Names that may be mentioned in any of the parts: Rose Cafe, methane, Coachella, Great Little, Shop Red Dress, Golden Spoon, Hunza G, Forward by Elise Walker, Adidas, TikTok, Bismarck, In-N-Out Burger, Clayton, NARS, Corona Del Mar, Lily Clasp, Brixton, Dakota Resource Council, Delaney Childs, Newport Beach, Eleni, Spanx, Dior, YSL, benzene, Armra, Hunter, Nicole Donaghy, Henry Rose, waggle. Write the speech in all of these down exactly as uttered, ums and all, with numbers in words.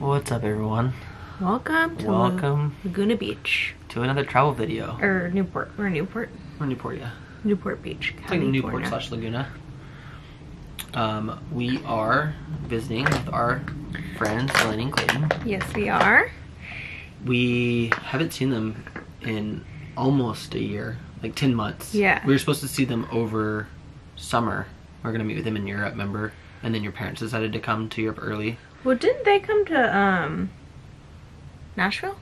What's up, everyone? Welcome to Welcome Laguna Beach. To another travel video. Or Newport. Or Newport. Or Newport, yeah. Newport Beach. It's like Newport slash Laguna. Um, we are visiting with our friends, Eleni and Clayton. Yes, we are. We haven't seen them in almost a year. Like ten months. Yeah. We were supposed to see them over summer. We we're going to meet with them in Europe, remember? And then your parents decided to come to Europe early. Well, didn't they come to um, Nashville?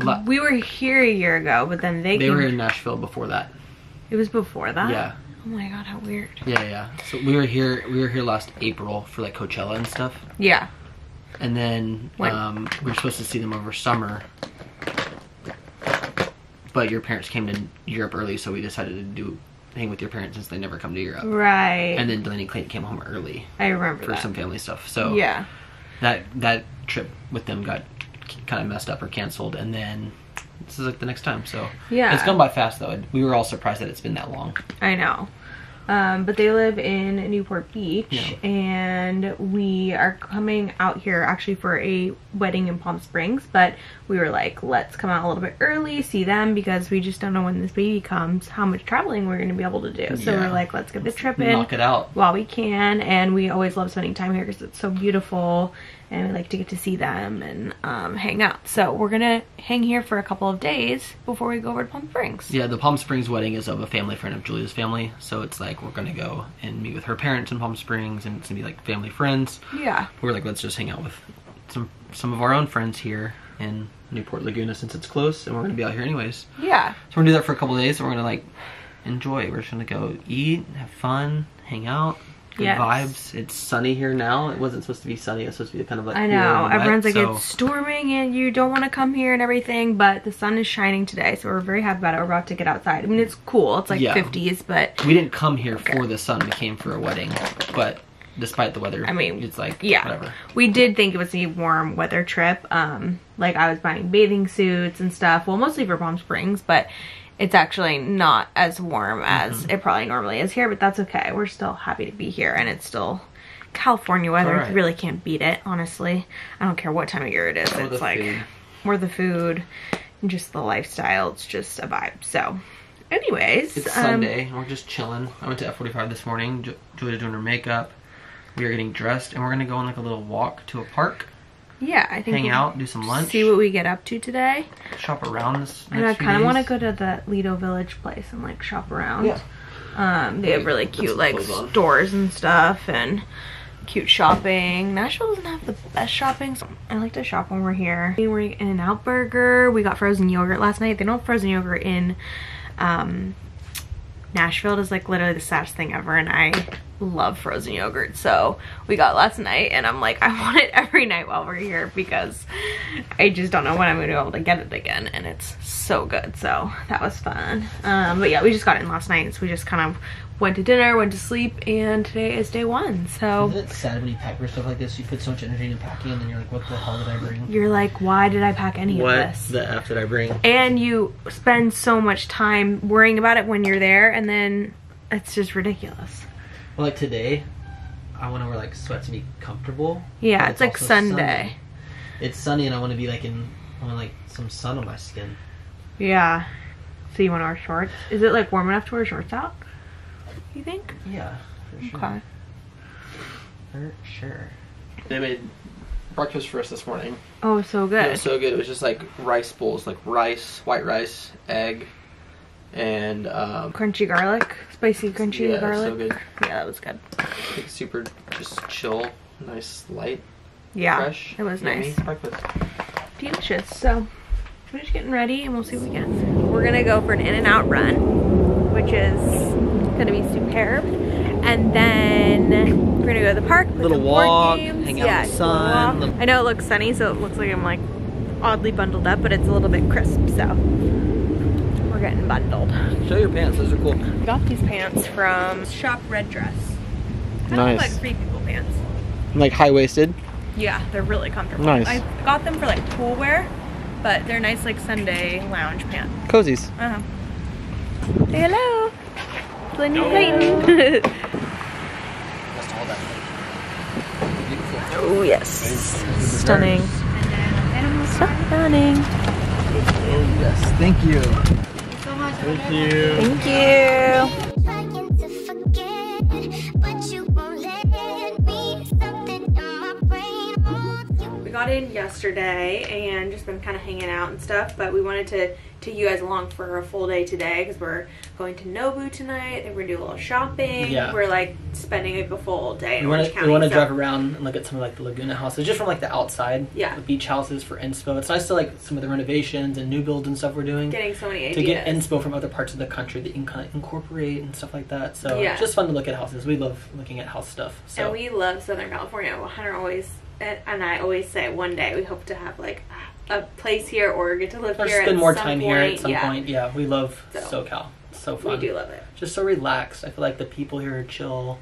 La we were here a year ago, but then they They came were in Nashville before that. It was before that? Yeah. Oh my god, how weird. Yeah, yeah. So we were here we were here last April for like Coachella and stuff. Yeah. And then um, we were supposed to see them over summer. But your parents came to Europe early, so we decided to do hang with your parents since they never come to Europe. Right. And then Delaney and Clayton came home early. I remember for that. Some family stuff. So yeah, that that trip with them got kind of messed up or canceled, and then this is like the next time. So yeah, it's gone by fast though. We were all surprised that it's been that long. I know, um, but they live in Newport Beach, yeah. And we are coming out here actually for a wedding in Palm Springs. But we were like, let's come out a little bit early, see them, because we just don't know when this baby comes, how much traveling we're going to be able to do. So yeah, we're like, let's get this trip in, knock it out while we can. And we always love spending time here because it's so beautiful. And we like to get to see them and um, hang out. So we're gonna hang here for a couple of days before we go over to Palm Springs. Yeah, the Palm Springs wedding is of a family friend of Julia's family. So it's like we're gonna go and meet with her parents in Palm Springs, and it's gonna be like family friends. Yeah. We're like, let's just hang out with some some of our own friends here in Newport Laguna since it's close, and we're gonna be out here anyways. Yeah. So we're gonna do that for a couple of days, and we're gonna like enjoy. We're just gonna go eat, have fun, hang out. Good yes. vibes. It's sunny here now. It wasn't supposed to be sunny. It was supposed to be kind of like I know. Everyone's wet, like so. It's storming and you don't want to come here and everything, but the sun is shining today, so we're very happy about it. We're about to get outside. I mean, it's cool. It's like yeah. fifties, but we didn't come here okay. for the sun. We came for a wedding, but despite the weather, I mean, it's like yeah. whatever. We did think it was a warm weather trip. Um, like I was buying bathing suits and stuff. Well, mostly for Palm Springs, but it's actually not as warm as mm-hmm. it probably normally is here, but that's okay. We're still happy to be here, and it's still California weather. Right. You really can't beat it, honestly. I don't care what time of year it is. Or it's like food. More the food and just the lifestyle. It's just a vibe. So anyways. It's um, Sunday, and we're just chilling. I went to F forty-five this morning. Ju Julia's doing her makeup. We are getting dressed, and we're going to go on like a little walk to a park. Yeah, I think hang we'll out, do some lunch. See what we get up to today. Shop around this. Next and I kind of want to go to the Lido Village place and like shop around. Yeah. Um, they yeah, have really cute like stores and stuff and cute shopping. Nashville doesn't have the best shopping, so I like to shop when we're here. We were in In-N-Out Burger. We got frozen yogurt last night. They don't have frozen yogurt in um, Nashville. Is like literally the saddest thing ever, and I love frozen yogurt, so we got last night, and I'm like, I want it every night while we're here because I just don't know when I'm gonna be able to get it again, and it's so good. So that was fun. Um but yeah, we just got in last night, so we just kind of went to dinner, went to sleep, and today is day one. So isn't it sad when you pack your stuff like this? You put so much energy into packing, and then you're like, what the hell did I bring? You're like, why did I pack any what of this? What the F did I bring? And you spend so much time worrying about it when you're there, and then it's just ridiculous. Well, like today, I want to wear like sweats and be comfortable. Yeah, it's, it's like Sunday. Sunny. It's sunny, and I want to be like in, I want like some sun on my skin. Yeah. So you want to wear shorts? Is it like warm enough to wear shorts out? You think? Yeah, for sure. Okay. For sure. They made breakfast for us this morning. Oh, so good. It was so good. It was just like rice bowls, like rice, white rice, egg. And um crunchy garlic, spicy crunchy yeah, garlic. So good. Yeah, that was good. Like super just chill, nice, light, yeah, fresh. It was nice breakfast. Delicious. So we're just getting ready, and we'll see what we get. We're gonna go for an In-N-Out run, which is gonna be superb, and then we're gonna go to the park, little walk, hang out yeah, in the sun. Walk. I know it looks sunny, so it looks like I'm like oddly bundled up, but it's a little bit crisp, so getting bundled. Show your pants, those are cool. I got these pants from Shop Red Dress. Kind nice. Of like free people pants. Like high-waisted? Yeah, they're really comfortable. Nice. I got them for like pool wear, but they're nice like Sunday lounge pants. Cozies. Uh-huh. Say hello. Blending Clayton. Must hold that. Beautiful. Oh yes, stunning, stunning. Oh yes, thank you. Thank you so much. Thank you. Thank you. Got in yesterday and just been kind of hanging out and stuff, but we wanted to take you guys along for a full day today because we're going to Nobu tonight and we're gonna do a little shopping. Yeah. We're like spending like a full day in Orange County. We want to drive around and look at some of like the Laguna houses just from like the outside. Yeah. The beach houses for inspo. It's nice to like some of the renovations and new builds and stuff we're doing. Getting so many ideas. To get inspo from other parts of the country that you can kind of incorporate and stuff like that. So yeah. It's just fun to look at houses. We love looking at house stuff. So. And we love Southern California. Well, Hunter always and I always say one day we hope to have like a place here or get to live or here spend at more some time point. here at some yeah. point yeah we love so, SoCal. It's so fun. We do love it. Just so relaxed. I feel like the people here are chill.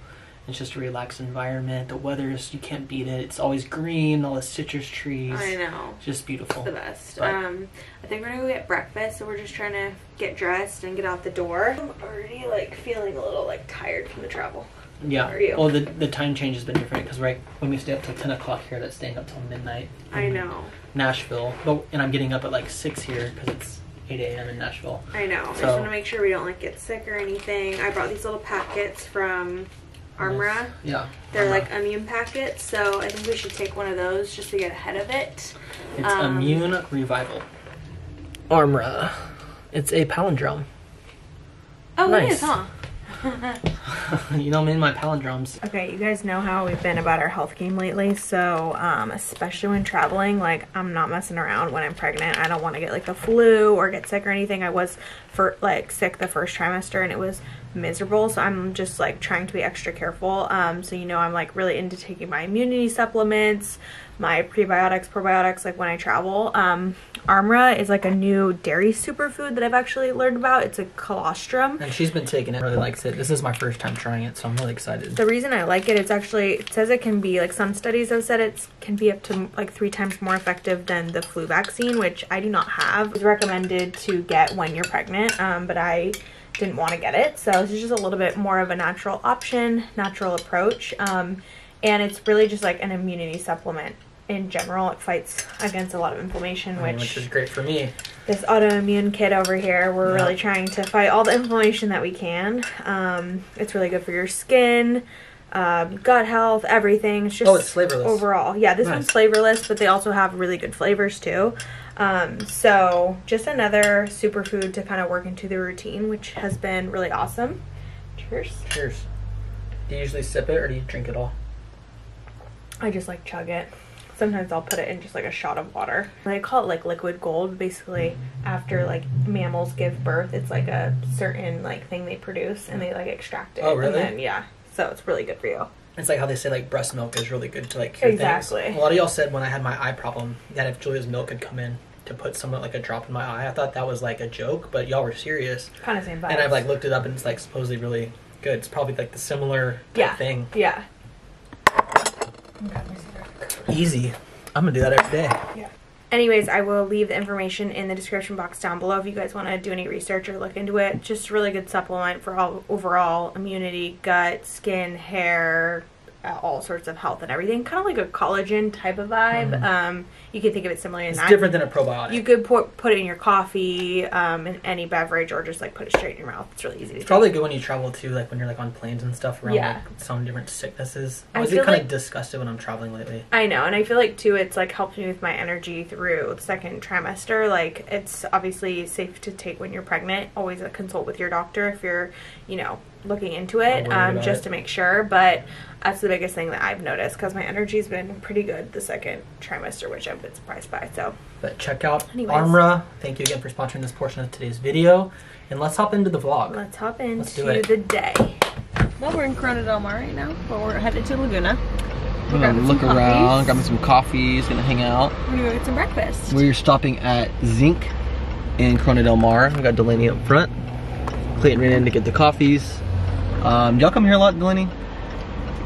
It's just a relaxed environment. The weather is, you can't beat it. It's always green, all the citrus trees. I know. Just beautiful. It's the best. But um I think we're gonna go get breakfast, so we're just trying to get dressed and get out the door. I'm already like feeling a little like tired from the travel. Yeah. Well, the the time change has been different because right when we stay up till ten o'clock here, that's staying up till midnight. I know. Nashville, but and I'm getting up at like six here because it's eight A M in Nashville. I know. So, I just want to make sure we don't like get sick or anything. I brought these little packets from Armra. Yeah. They're Armra. like immune packets, so I think we should take one of those just to get ahead of it. It's um, immune revival. Armra. It's a palindrome. Oh, nice. It is, huh? You know me and my palindromes. Okay, you guys know how we've been about our health game lately, so um, especially when traveling, like I'm not messing around when I'm pregnant. I don't want to get like the flu or get sick or anything. I was for like sick the first trimester and it was miserable, so I'm just like trying to be extra careful. Um, so you know I'm like really into taking my immunity supplements, my prebiotics, probiotics, like when I travel. Um, Armra is like a new dairy superfood that I've actually learned about. It's a colostrum. And she's been taking it, really likes it. This is my first time trying it, so I'm really excited. The reason I like it, it's actually, it says it can be, like some studies have said it can be up to like three times more effective than the flu vaccine, which I do not have. It's recommended to get when you're pregnant, um, but I didn't want to get it. So this is just a little bit more of a natural option, natural approach. Um, and it's really just like an immunity supplement in general. It fights against a lot of inflammation, which, which is great for me. This autoimmune kid over here, we're yeah. really trying to fight all the inflammation that we can. Um, it's really good for your skin, um, gut health, everything. It's just oh, it's flavorless. Overall. Yeah, this nice. one's flavorless, but they also have really good flavors too. Um, so just another superfood to kind of work into the routine, which has been really awesome. Cheers. Cheers. Do you usually sip it or do you drink it all? I just like chug it. Sometimes I'll put it in just like a shot of water. They call it like liquid gold. Basically after like mammals give birth, it's like a certain like thing they produce and they like extract it. Oh really? And then, yeah. So it's really good for you. It's like how they say like breast milk is really good to like cure exactly. things. A lot of y'all said when I had my eye problem that if Julia's milk could come in to put somewhat like a drop in my eye. I thought that was like a joke, but y'all were serious. Kind of same vibe. And I've like looked it up and it's like supposedly really good. It's probably like the similar yeah. thing. Yeah. Easy. I'm gonna do that every day. Yeah. Anyways, I will leave the information in the description box down below if you guys want to do any research or look into it. Just really good supplement for all overall immunity, gut, skin, hair, uh, all sorts of health and everything. Kind of like a collagen type of vibe. Mm. Um, you can think of it similarly. It's different than a probiotic. You could put put it in your coffee, um, in any beverage, or just like put it straight in your mouth. It's really easy. To it's probably good when you travel too, like when you're like on planes and stuff around yeah. like some different sicknesses. I was kind like, of disgusted when I'm traveling lately. I know, and I feel like too, it's like helped me with my energy through the second trimester. Like it's obviously safe to take when you're pregnant. Always a consult with your doctor if you're, you know, looking into it, um, just it. to make sure. But that's the biggest thing that I've noticed because my energy's been pretty good the second trimester, which I've been surprised by. So, but check out Anyways. Armra. Thank you again for sponsoring this portion of today's video, and let's hop into the vlog. Let's hop into the day. Well, we're in Corona Del Mar right now, but we're headed to Laguna. We're gonna look around, grabbing some coffee, just gonna hang out. We're gonna go get some breakfast. We're stopping at Zinc in Corona Del Mar. We got Delaney up front. Clayton ran in to get the coffees. Um, y'all come here a lot, Delaney?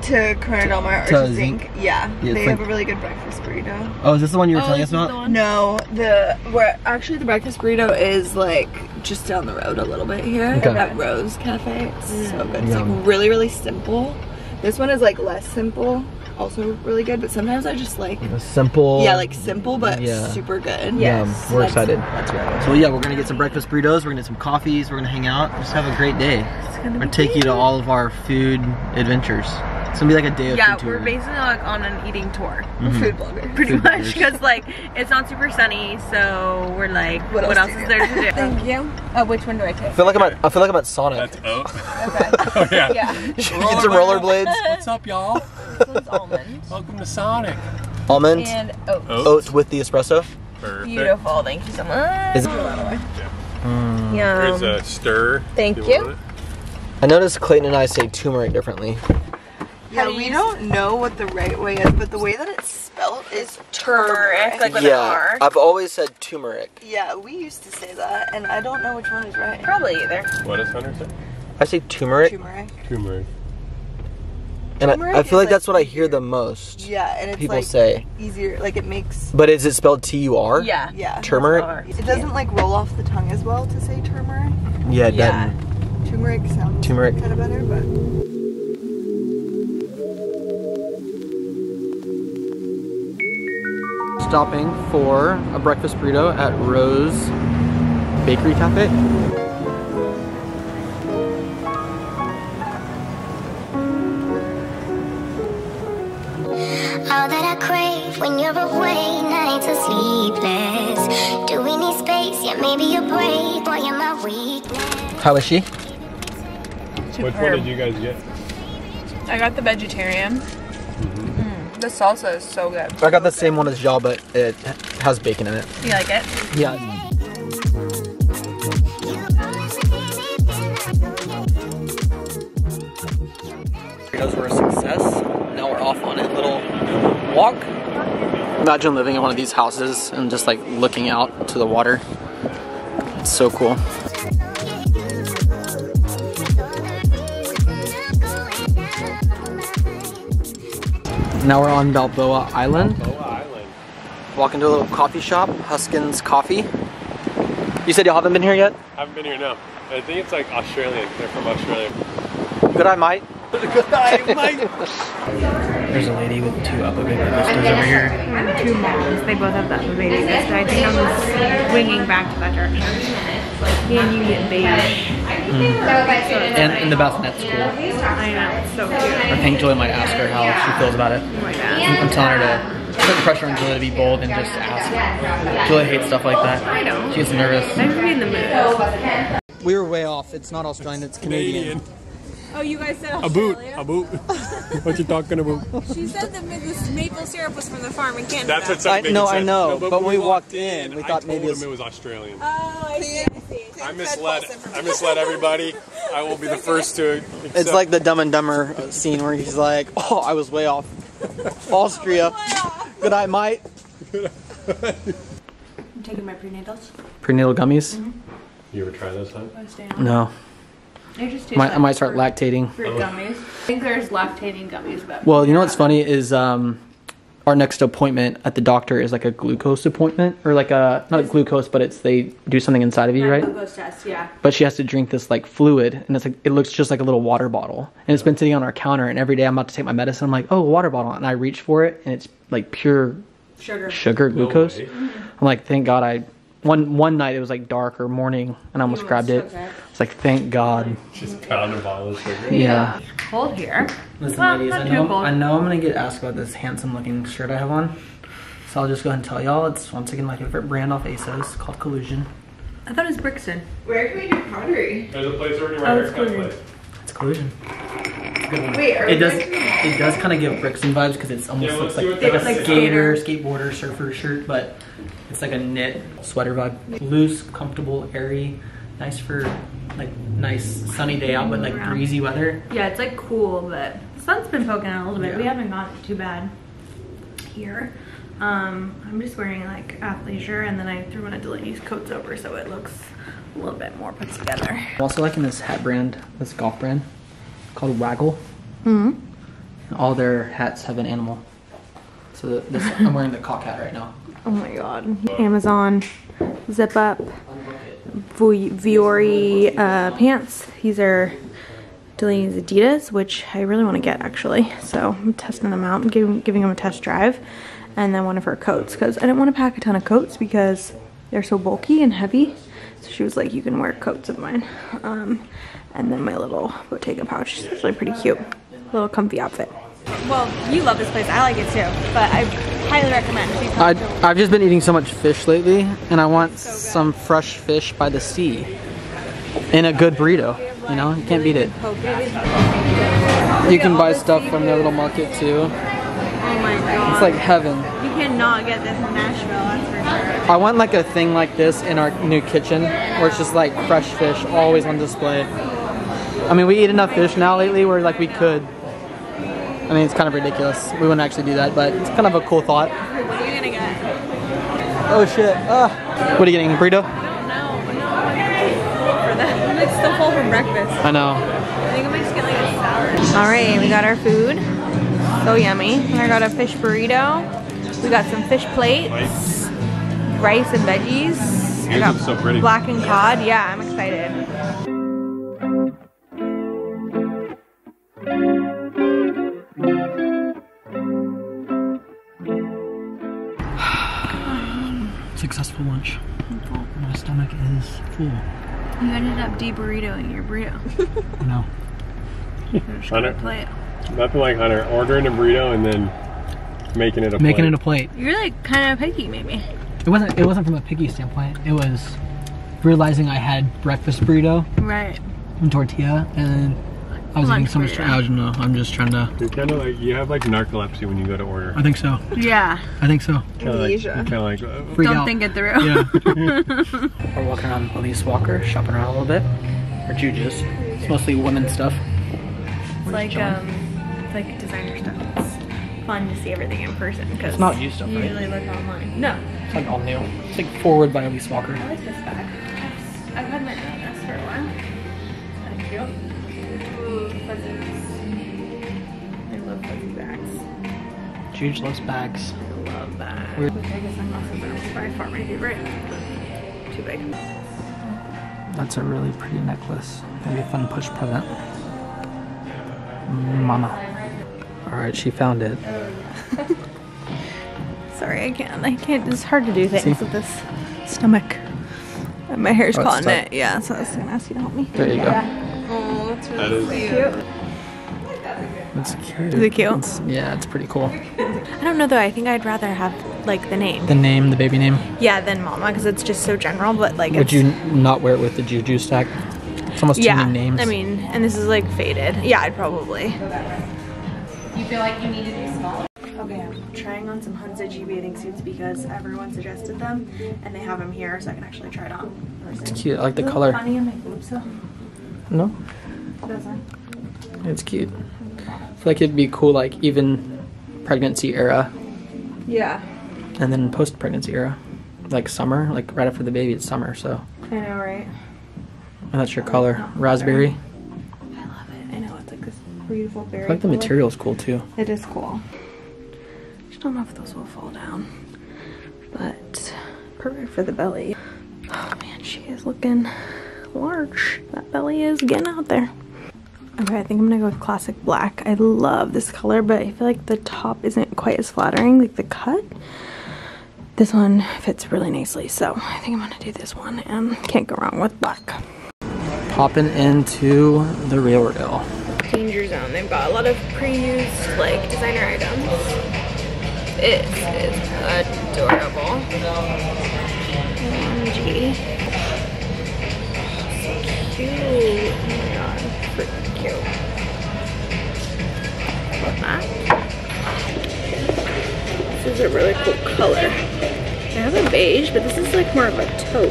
To Corona Del Mar or to Zinc. Zinc. Yeah, yeah, they have like a really good breakfast burrito. Oh, is this the one you were oh, telling us about? No, the where actually the breakfast burrito is like just down the road a little bit here okay. at Rose Cafe. It's mm. so good. It's Yum. like really, really simple. This one is like less simple. also really good, but sometimes I just like simple. Yeah, like simple but yeah. super good. Yes. Yeah, we're excited. That's right. So yeah, we're gonna get some breakfast burritos, we're gonna get some coffees, we're gonna hang out, just have a great day. It's gonna we're gonna take you to all of our food adventures. It's gonna be like a day of yeah, food tour. Yeah, we're basically like on an eating tour. Mm-hmm. Food bloggers. Pretty food much, because like it's not super sunny, so we're like, what, what else, else is there to do? Thank you. Oh, which one do I take? I feel like I'm at, I feel like I'm at Sonic. That's oat. Okay. Oh yeah. yeah. Get some rollerblades. What's up, y'all? This one's almond. Welcome to Sonic. Almond. And oat. Oat, oat with the espresso. Perfect. Beautiful. Thank you so much. Is it? Mm. Yum. There's a stir. Thank you. you. I noticed Clayton and I say turmeric differently. Yeah, we don't know what the right way is, but the way that it's spelled is turmeric. Like with yeah, an R. I've always said turmeric. Yeah, we used to say that, and I don't know which one is right. Probably either. What does Hunter say? I say turmeric. Turmeric. Turmeric. And I, I feel like, like that's what I hear the most. Yeah, and it's people like say easier. Like it makes. But is it spelled T U R? Yeah, yeah. Turmeric. It doesn't like roll off the tongue as well to say turmeric. Yeah, it yeah. doesn't. Turmeric sounds turmeric. kind of better, but. Stopping for a breakfast burrito at Rose Bakery Cafe. All that I crave when you're away, nights are sleepless. Do we need space? Yeah, maybe a break. Boy, you're my weakness. How is she? Superb. Which one did you guys get? I got the vegetarian. The salsa is so good. I got the same one as y'all, but it has bacon in it. You like it? Yeah. Those were a success. Now we're off on a little walk. Imagine living in one of these houses and just like looking out to the water. It's so cool. Now we're on Balboa Island. Balboa Island. Walk into a little coffee shop, Huskins Coffee. You said you haven't been here yet? I haven't been here, no. I think it's like Australian. They're from Australia. Good eye, mate. Good eye, mate. There's a lady with two elevated vistas over here. Mm, two moms. They both have that elevated vista. I think I'm just winging back to that direction. Me and you get beige. Mm. And, and the bassinet school. I know, it's so cute. I think Julia might ask her how she feels about it. Oh my God. I'm telling her to put pressure on Julia to be bold and just ask. Julia hates stuff like that. I know. She gets nervous. I'm gonna be in the mood. We were way off. It's not Australian, it's Canadian. Canadian. Oh, you guys said Australia? A boot, a boot. What you talking about? She said that this maple syrup was from the farm in Canada. That's what something I, no, I know, no, but, but when we walked in, in we thought I told maybe him it was Australian. Oh, I see. I misled, I misled everybody. I will be the first to accept. It's like the Dumb and Dumber scene where he's like, oh, I was way off. Austria. Good eye, mate. I'm taking my prenatals. Prenatal gummies? Mm-hmm. You ever try those, huh? No. I, just might, I might start fruit, lactating. Fruit gummies. I think there's lactating gummies. But well, you know what's funny is um, our next appointment at the doctor is like a glucose appointment. Or like a, not a glucose, but it's they do something inside of you, right? Glucose test, yeah. But she has to drink this like fluid and it's like, it looks just like a little water bottle. And it's been sitting on our counter and every day I'm about to take my medicine. I'm like, oh, a water bottle. And I reach for it and it's like pure sugar, sugar glucose. No way. I'm like, thank God I... One one night it was like dark or morning and I almost it grabbed it. Okay. It's like thank God. Just pound a bottle of sugar. Yeah. It's cold here. Listen, well, ladies, I know I know I'm gonna get asked about this handsome looking shirt I have on. So I'll just go ahead and tell y'all it's once again my favorite brand off ASOS called Collusion. I thought it was Brixton. Where can we do pottery? There's a place where you can do it. It's Collusion. It's a good one. Wait, are it does it does kinda give Brixton vibes because it almost yeah, looks like, like a like skater, skateboarder, surfer shirt, but it's like a knit sweater vibe. Loose, comfortable, airy, nice for like nice sunny day out, but like breezy weather. Yeah, it's like cool, but the sun's been poking out a little bit. Yeah. We haven't gotten too bad here. Um, I'm just wearing like athleisure and then I threw one of Delaney's coats over so it looks a little bit more put together. I'm also liking this hat brand, this golf brand called Waggle. Mm-hmm. All their hats have an animal. So this, I'm wearing the cock hat right now. Oh my God. Amazon, Zip Up, Vuori uh, pants. These are Delaney's Adidas, which I really want to get actually. So I'm testing them out. I'm giving, giving them a test drive. And then one of her coats, because I didn't want to pack a ton of coats because they're so bulky and heavy. So she was like, you can wear coats of mine. Um, and then my little Bottega pouch. It's actually pretty cute. Little comfy outfit. Well, you love this place. I like it too. But I highly recommend it. I, I've just been eating so much fish lately. And I want so some fresh fish by the sea. In a good burrito. You know, you can't beat it. You can buy stuff from their little market too. Oh my god. It's like heaven. You cannot get this in Nashville, that's for sure. I want like a thing like this in our new kitchen where it's just like fresh fish always on display. I mean, we eat enough fish now lately where like we could. I mean, it's kind of ridiculous. We wouldn't actually do that, but it's kind of a cool thought. What are you gonna get? Oh shit. Ah. What are you getting? Burrito? It's still full from breakfast. I know. I think I might just get like a salad. Alright, we got our food. So yummy. And I got a fish burrito. We got some fish plates. Plates. Rice and veggies. I got so pretty. Blackened cod. Yeah, I'm excited. Successful lunch. I'm full. My stomach is full. You ended up de-burritoing your burrito. No. Hunter, plate. Nothing like Hunter. Ordering a burrito and then making it a making plate. Making it a plate. You're like kind of picky, maybe. It wasn't. It wasn't from a picky standpoint. It was realizing I had breakfast burrito, right, and tortilla, and I was lunch eating so much. I don't know. I'm just trying to. You're kind of like you have like narcolepsy when you go to order. I think so. Yeah. I think so. Amnesia. Kind of like, kinda like uh, don't out. Think it through. Yeah. We're walking around the police walker, shopping around a little bit. Or Juju's. It's mostly women's stuff. It's like um, it's like designer stuff. It's fun to see everything in person because it's not new stuff. You right? Usually look online. No. It's like all new. It's like Forward by Elise Walker. I like this bag. I've, I've had my Adidas for a while. Thank you. I love fuzzy bags. Juge loves bags. I love bags. We're I guess sunglasses are by far my favorite. Too big. That's a really pretty necklace. That'd be a fun push present. Mama. Alright, she found it. Sorry, I can't. I can't. It's hard to do things See? with this stomach. And my hair's oh, caught in it. Yeah, so I was going to ask you to help me. There you go. Yeah. Oh, that's really that cute. That's cute. Is it cute? It's, yeah, it's pretty cool. I don't know though, I think I'd rather have like the name. The name, the baby name? Yeah, than Mama, because it's just so general, but like Would it's, you not wear it with the Juju stack? It's almost yeah, too many names. I mean, and this is like faded. Yeah, I'd probably. You feel like you need to be smaller? Okay, I'm trying on some Hunza G bathing suits because everyone suggested them, and they have them here so I can actually try it on. It's cute, I like the Ooh, color. Funny in my boobs, so. No? It doesn't. It's cute. I feel like it'd be cool, like, even pregnancy era. Yeah. And then post-pregnancy era. Like summer, like right after the baby, it's summer, so. I know, right? And that's your oh, color. Raspberry. Better. I love it. I know, it's like this beautiful berry. I like the color. Material's cool, too. It is cool. I just don't know if those will fall down. But perfect for the belly. Oh, man, she is looking large. That belly is getting out there. Okay, I think I'm gonna go with classic black. I love this color, but I feel like the top isn't quite as flattering, like the cut. This one fits really nicely, so I think I'm gonna do this one, and can't go wrong with black. Popping into the Railroad. Danger Zone. They've got a lot of pre-used like designer items. It is adorable. O M G. Cute. Oh my god, freaking cute. Love that. This is a really cool color. I have a beige, but this is like more of a taupe.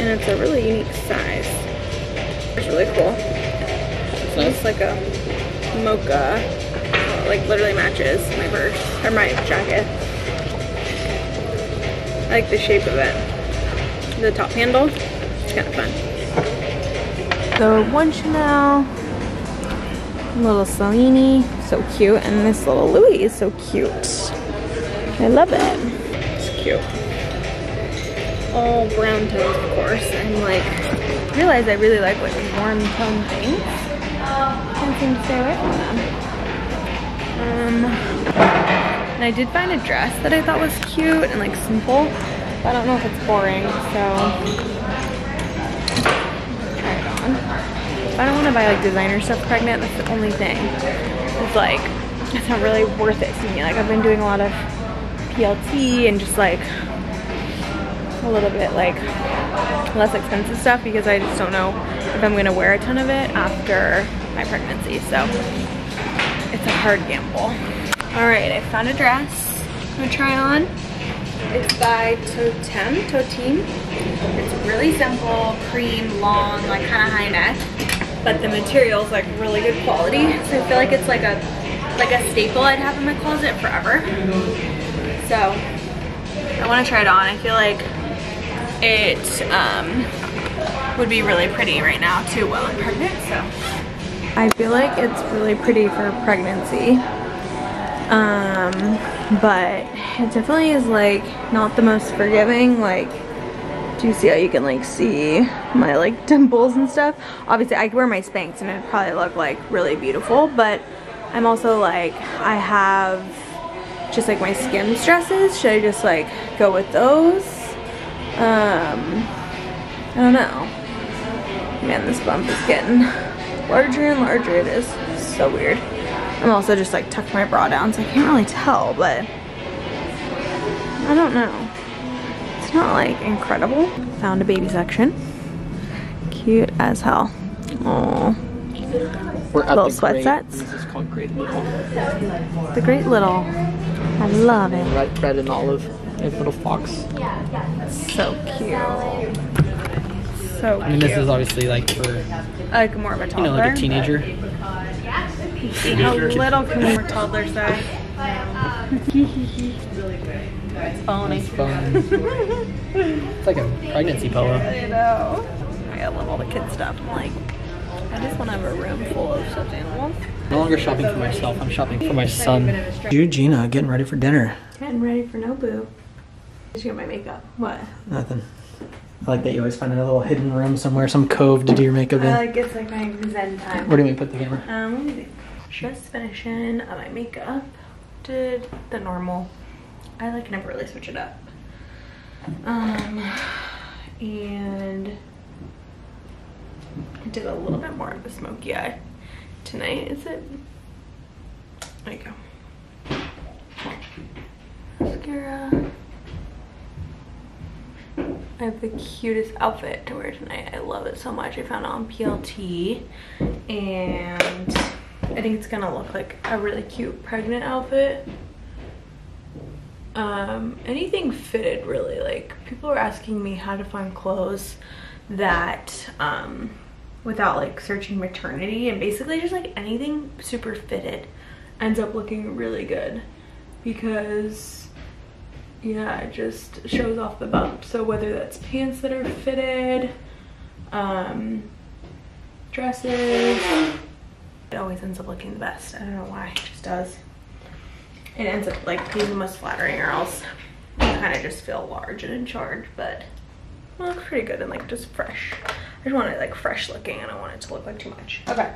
And it's a really unique size. It's really cool. It's nice. Like a mocha. Well, like literally matches my purse, or my jacket. I like the shape of it. The top handle. Kind of fun. So one Chanel, little Selene, so cute, and this little Louis is so cute. I love it. It's cute. all brown tones, of course, and like realized I really like like warm tone things. Can't seem to stay away from them. Um, and I did find a dress that I thought was cute and like simple, but I don't know if it's boring, so try it on. I don't want to buy like designer stuff pregnant. That's the only thing. It's like it's not really worth it to me. Like I've been doing a lot of P L T and just like a little bit like less expensive stuff because I just don't know if I'm gonna wear a ton of it after my pregnancy, so it's a hard gamble. All right, I found a dress I'm gonna try on. It's by Totem, Totem. It's really simple, cream, long, like kind of high neck, but the material's like really good quality, so I feel like it's like a like a staple I'd have in my closet forever. So I want to try it on. I feel like it um, would be really pretty right now too while I'm pregnant, so. I feel like it's really pretty for pregnancy, um, but it definitely is like not the most forgiving. Like, do you see how you can like see my like dimples and stuff? Obviously I could wear my Spanx and it'd probably look like really beautiful, but I'm also like, I have just like my Skims dresses. Should I just like go with those? Um, I don't know. Man, this bump is getting larger and larger. It is so weird. I'm also just like tucked my bra down, so I can't really tell, but I don't know. It's not like incredible. Found a baby section. Cute as hell. Oh. We're at little sweat sets. It's called Great Little. The Great Little. I love it. Red, red and olive. A little fox. So cute. So cute. I mean, this is obviously like for like more of a toddler. You know, like a teenager. See how little can more toddlers are. It's phony. It's fun. It's like a pregnancy pillow. I know. I love all the kid stuff. I'm like, I just want to have a room full of stuffed animals. No longer shopping for myself, I'm shopping for my son. You, Gina, getting ready for dinner. Getting ready for Nobu. Did you get my makeup? What? Nothing. I like that you always find a little hidden room somewhere, some cove to do your makeup in. I like it's like my zen time. Where do we put the camera? Um, just finishing my makeup. Did the normal. I like never really switch it up. Um, and I did a little bit more of the smoky eye tonight. Is it? There you go. Mascara. I have the cutest outfit to wear tonight. I love it so much. I found it on P L T, and I think it's gonna look like a really cute pregnant outfit. Um, anything fitted really. Like people were asking me how to find clothes that um without like searching maternity, and basically just like anything super fitted ends up looking really good because yeah, it just shows off the bump. So whether that's pants that are fitted, um dresses, it always ends up looking the best. I don't know why, it just does. It ends up like being the most flattering, or else you kind of just feel large and in charge, but it looks pretty good and like just fresh. I just want it like fresh looking. I don't want it to look like too much. Okay,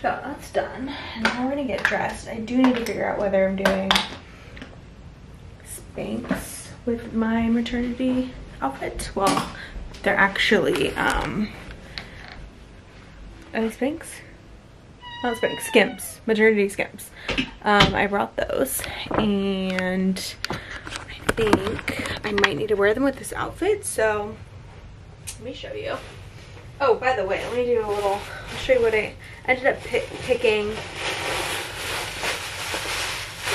so that's done, and now we're gonna get dressed. I do need to figure out whether I'm doing Spanx with my maternity outfit. Well, they're actually um are they Spanx? Not Spanx, Skims, maternity Skims. Um, I brought those, and I think I might need to wear them with this outfit, so let me show you. Oh, by the way, let me do a little, I'll show you what I ended up pick, picking.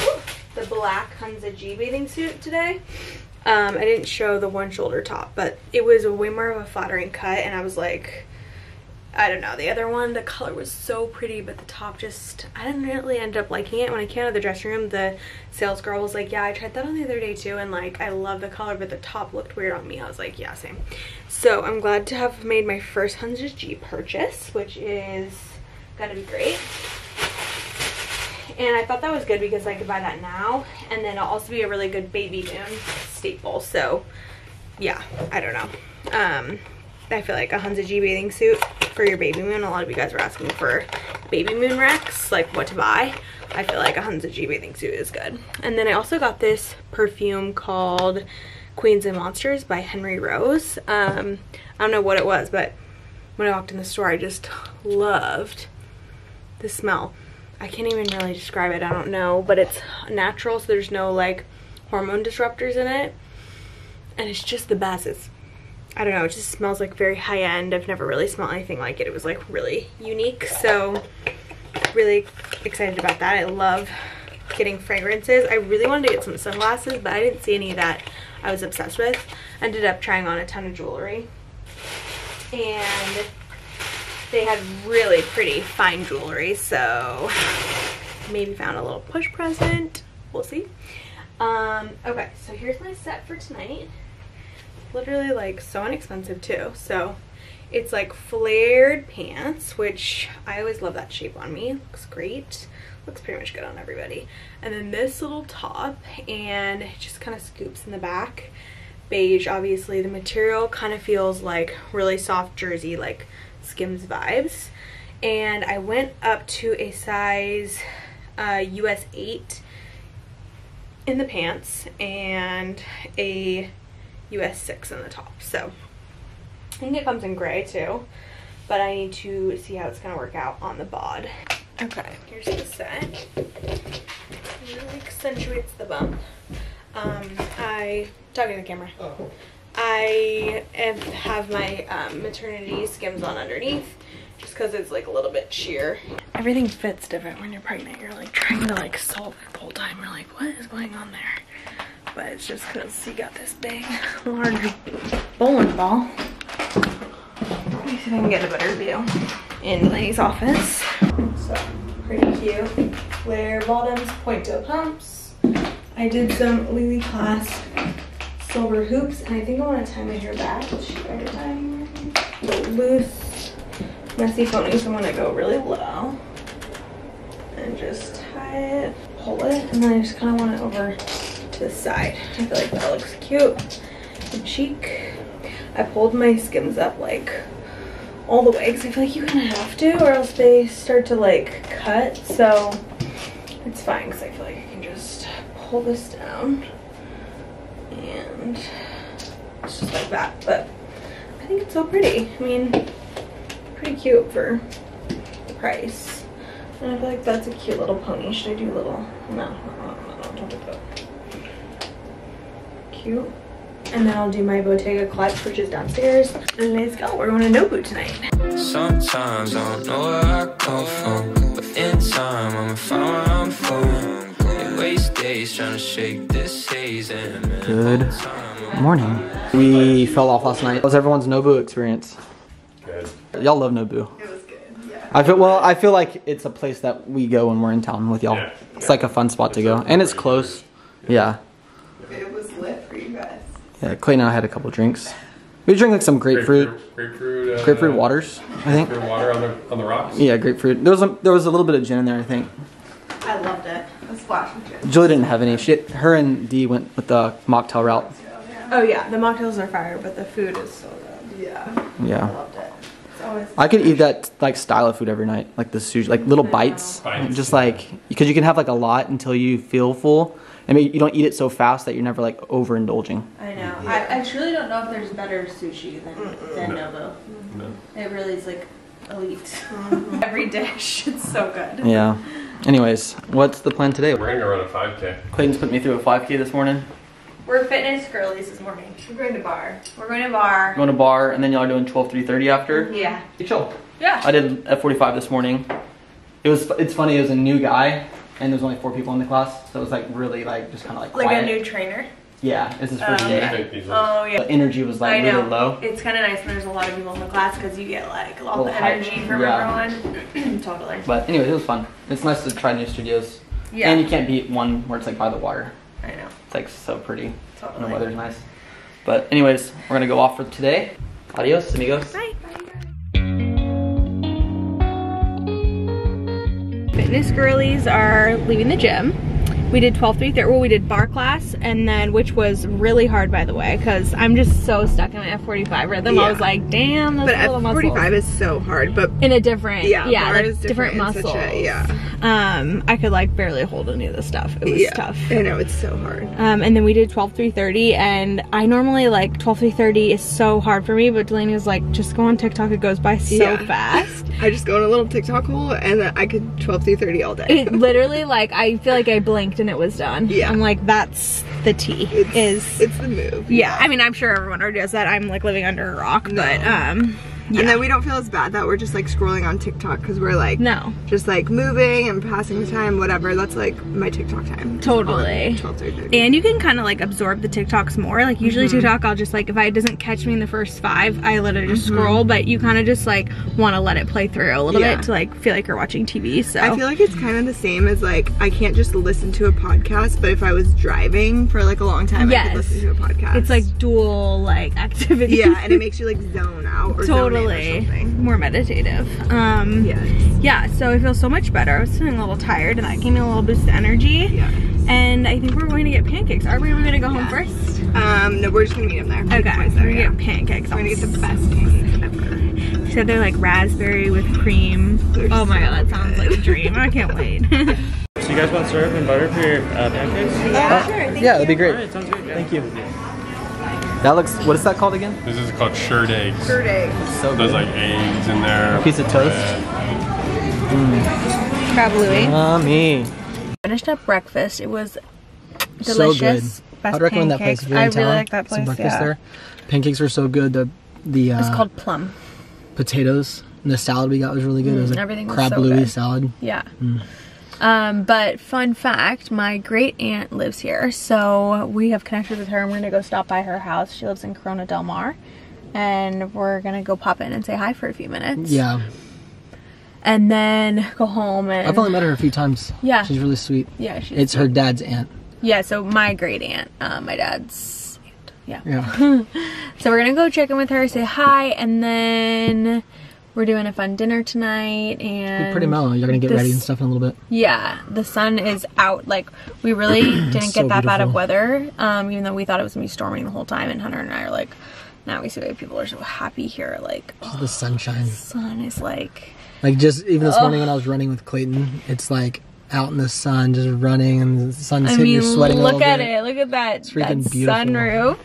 Ooh, the black Hunza G bathing suit today. Um, I didn't show the one shoulder top, but it was way more of a flattering cut, and I was like, I don't know, the other one, the color was so pretty, but the top just, I didn't really end up liking it. When I came out of the dressing room, the sales girl was like, yeah, I tried that on the other day too, and like, I love the color, but the top looked weird on me. I was like, yeah, same. So I'm glad to have made my first Hunza G purchase, which is gonna be great. And I thought that was good because I could buy that now, and then it'll also be a really good baby boom staple, so yeah, I don't know. Um, I feel like a Hunza G bathing suit for your baby moon. A lot of you guys were asking for baby moon recs, like what to buy. I feel like a Hunza G bathing suit is good. And then I also got this perfume called Queens and Monsters by Henry Rose. Um, I don't know what it was, but when I walked in the store, I just loved the smell. I can't even really describe it, I don't know, but it's natural, so there's no like hormone disruptors in it. And it's just the best. It's, I don't know, it just smells like very high end. I've never really smelled anything like it. It was like really unique, so really excited about that. I love getting fragrances. I really wanted to get some sunglasses, but I didn't see any that I was obsessed with. Ended up trying on a ton of jewelry, and they had really pretty fine jewelry, so maybe found a little push present. We'll see. Um, okay, so here's my set for tonight. Literally like so inexpensive too. So it's like flared pants, which I always love that shape on me. Looks great. Looks pretty much good on everybody. And then this little top, and it just kind of scoops in the back. Beige, obviously. The material kind of feels like really soft jersey, like Skims vibes. And I went up to a size uh, U S eight in the pants and a U S six in the top. So I think it comes in gray too, but I need to see how it's gonna work out on the bod. Okay, here's the set. It really accentuates the bump. Um, I, talking to the camera. Oh. I have my um, maternity Skims on underneath just because it's like a little bit sheer. Everything fits different when you're pregnant. You're like trying to like solve it the whole time. You're like, what is going on there? But it's just because you got this big, large bowling ball. Let me see if I can get a better view in Lady's office. So, pretty cute. Flare bottoms, point toe pumps. I did some Lily Clasp silver hoops, and I think I want to tie my hair back. Should I tie my hair? Loose, messy ponies, so I'm going to go really low. And just tie it, pull it, and then I just kind of want it over to the side. I feel like that looks cute. The cheek. I pulled my Skims up like all the way because I feel like you kind of have to, or else they start to like cut. So it's fine because I feel like I can just pull this down and it's just like that. But I think it's so pretty. I mean, pretty cute for the price. And I feel like that's a cute little pony. Should I do little? No, no, no, no, don't do that. Cute. And then I'll do my Bottega clutch, which is downstairs. And let's go. We're going to Nobu tonight. Sometimes I don't know where I come from, but in time I'ma find where I'm from. They waste days trying to shake this haze. Good morning. We fell off last night. What was everyone's Nobu experience? Good. Y'all love Nobu. It was good. Yeah. I feel well. I feel like it's a place that we go when we're in town with y'all. Yeah. It's yeah. like a fun spot it's to go, and it's close. Yeah. yeah. It was lit for you guys. Yeah, Clayton and I had a couple drinks. We drank like some grapefruit, grapefruit, grapefruit, uh, grapefruit waters, I think. Grapefruit water on the on the rocks. Yeah, grapefruit. There was a, there was a little bit of gin in there, I think. I loved it. A splash of gin. Julia didn't have any. She, her and Dee went with the mocktail route. Oh yeah, the mocktails are fire, but the food is so good. Yeah. Yeah. I loved it. It's always. I could eat that like style of food every night, like the sushi, like little bites, bites, just like because you can have like a lot until you feel full. I mean, you don't eat it so fast that you're never like overindulging. I know. Yeah. I, I truly don't know if there's better sushi than, mm-hmm. than no. Nobu. Mm-hmm. no. It really is like elite. Mm-hmm. Every dish, it's so good. Yeah. Anyways, what's the plan today? We're gonna run a five K. Clayton's put me through a five K this morning. We're fitness girlies this morning. We're going to bar. We're going to bar. We're going to bar, and then y'all are doing twelve, three thirty after. Yeah. You chill. Yeah. I did F forty-five this morning. It was. It's funny. It was a new guy. And there's only four people in the class, so it was like really like just kind of like quiet. Like a new trainer? Yeah, this is first um, day. Oh yeah. The energy was like I really know. low. It's kind of nice when there's a lot of people in the class because you get like all the energy hype. from yeah. everyone. Totally. But anyway, it was fun. It's nice to try new studios. Yeah. And you can't beat one where it's like by the water. I know. It's like so pretty. Totally. And the weather's nice. But anyways, we're going to go off for today. Adios, amigos. Bye. Fitness girlies are leaving the gym we did twelve, three, thirty, well, we did bar class, and then, which was really hard, by the way, because I'm just so stuck in my F forty-five rhythm. Yeah. I was like, damn, those but little muscles. But F forty-five is so hard, but in a different, yeah, yeah, bar like is different, different muscles. A, yeah. Um, I could like barely hold any of this stuff. It was yeah, tough. I know, it's so hard. Um, and then we did twelve, three, thirty, and I normally like twelve, three, thirty is so hard for me, but Delaney was like, just go on TikTok. It goes by so yeah. fast. I just go in a little TikTok hole, and then I could twelve, three, thirty all day. It literally, like, I feel like I blinked and it was done. Yeah. I'm like, that's the tea. It's, is it's the move. Yeah. yeah. I mean, I'm sure everyone already does that. I'm like living under a rock, no. but um. Yeah. And then we don't feel as bad that we're just like scrolling on TikTok because we're like, no, just like moving and passing the time, whatever. That's like my TikTok time. Totally. twelve, thirty. And you can kind of like absorb the TikToks more. Like usually mm-hmm. TikTok, I'll just like, if I doesn't catch me in the first five, I literally just mm-hmm. scroll, but you kind of just like want to let it play through a little yeah. bit to like feel like you're watching T V. So I feel like it's kind of the same as like, I can't just listen to a podcast, but if I was driving for like a long time, yes. I could listen to a podcast. It's like dual like activity. Yeah. And it makes you like zone out or totally. Totally more meditative. Um, yes. Yeah, so I feel so much better. I was feeling a little tired, and that gave me a little boost of energy. Yes. And I think we're going to get pancakes. Are we going to go yes. home first? Um, no, we're just going to meet them there. Okay, we're going to yeah. get pancakes. We're going to get the best pancakes ever. She said they're like raspberry with cream. They're oh my so god, that good. Sounds like a dream. I can't wait. So you guys want syrup and butter for your uh, pancakes? Yeah, uh, sure. Thank yeah, you. That'd be great. All right, sounds great. Yeah. Thank you. That looks, what is that called again? This is called shirred eggs. Shirred eggs. So there's like eggs in there. A piece of toast. Mm. Crab Louie. Yummy. Finished up breakfast. It was delicious. So good. I'd recommend that place. If you're in town, I really like that place. Some breakfast yeah. there. Pancakes were so good. The the uh, it's called Plum. Potatoes. And the salad we got was really good. Mm, it was like everything was Crab so Louie good. Salad. Yeah. Mm. Um, but fun fact, my great aunt lives here, so we have connected with her and we're gonna go stop by her house. She lives in Corona Del Mar, and we're gonna go pop in and say hi for a few minutes. Yeah. And then go home and... I've only met her a few times. Yeah. She's really sweet. Yeah, she's It's sweet. Her dad's aunt. Yeah, so my great aunt, uh, my dad's aunt, yeah. Yeah. So we're gonna go check in with her, say hi, and then... We're doing a fun dinner tonight, and... It's pretty mellow. You're going to get this, ready and stuff in a little bit. Yeah. The sun is out. Like, we really didn't get so that beautiful. Bad of weather, um, even though we thought it was going to be storming the whole time. And Hunter and I are like, now we see why people are so happy here. Like, oh, the sunshine. The sun is like... Like, just even this oh. morning when I was running with Clayton, it's like out in the sun, just running, and the sun's I hitting mean, you're sweating look a little at bit. It. Look at that. It's freaking that beautiful.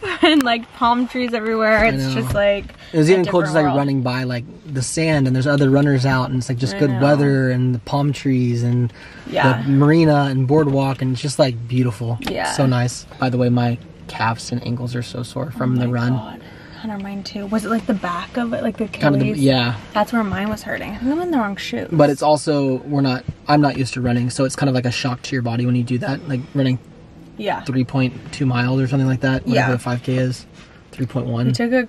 Sunroof and, like, palm trees everywhere. It's just, like... It was even cool just, like, world. Running by, like... the sand, and there's other runners out, and it's like just I good know. Weather and the palm trees and yeah. the marina and boardwalk, and it's just like beautiful. Yeah, so nice. By the way, my calves and ankles are so sore from oh the run. God. Hunter, mine too. Was it like the back of it, like the Achilles? Kind of the, yeah, that's where mine was hurting. I'm in the wrong shoes. But it's also we're not. I'm not used to running, so it's kind of like a shock to your body when you do that, like running. Yeah. three point two miles or something like that. Whatever yeah. the five K is, three point one. You took a.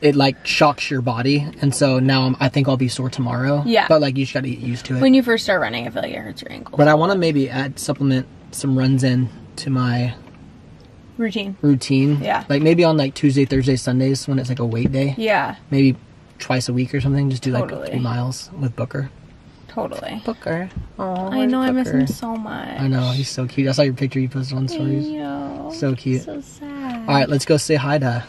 It like shocks your body, and so now I'm, I think I'll be sore tomorrow. Yeah, but like you just gotta get used to it. When you first start running, I feel like it hurts your ankle. But I want to maybe add supplement some runs in to my routine. Routine. Yeah. Like maybe on like Tuesday, Thursday, Sundays when it's like a weight day. Yeah. Maybe twice a week or something. Just do totally. Like three miles with Booker. Totally. Booker. Oh, I know Booker? I miss him so much. I know he's so cute. I saw your picture you posted on stories. I so cute. So sad. All right, let's go say hi to.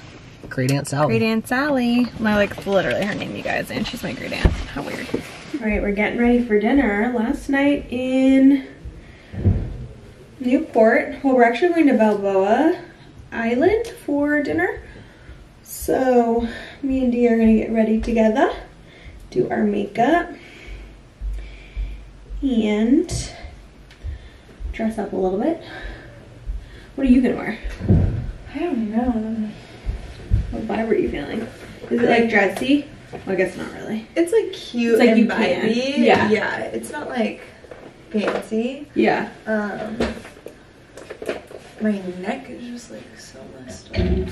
Great Aunt Sally. Great Aunt Sally. My, like, literally her name, you guys, and she's my great aunt. How weird. All right, we're getting ready for dinner. Last night in Newport. Well, we're actually going to Balboa Island for dinner. So me and Dee are going to get ready together, do our makeup, and dress up a little bit. What are you going to wear? I don't know. What vibe were you feeling? Is it like dressy? Well, I guess not really. It's like cute. It's like and you can. Yeah. Yeah. It's not like fancy. Yeah. Um. My neck is just like so messed up.